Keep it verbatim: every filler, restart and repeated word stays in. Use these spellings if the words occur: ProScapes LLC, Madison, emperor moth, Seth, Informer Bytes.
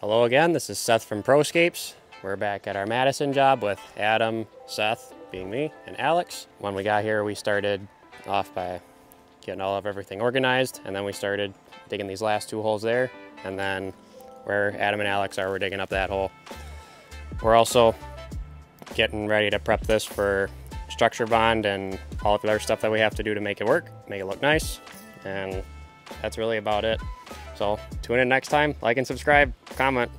Hello again, this is Seth from ProScapes. We're back at our Madison job with Adam, Seth, being me, and Alex. When we got here, we started off by getting all of everything organized, and then we started digging these last two holes there, and then where Adam and Alex are, we're digging up that hole. We're also getting ready to prep this for structure bond and all of the other stuff that we have to do to make it work, make it look nice, and that's really about it. So tune in next time, like and subscribe, comment.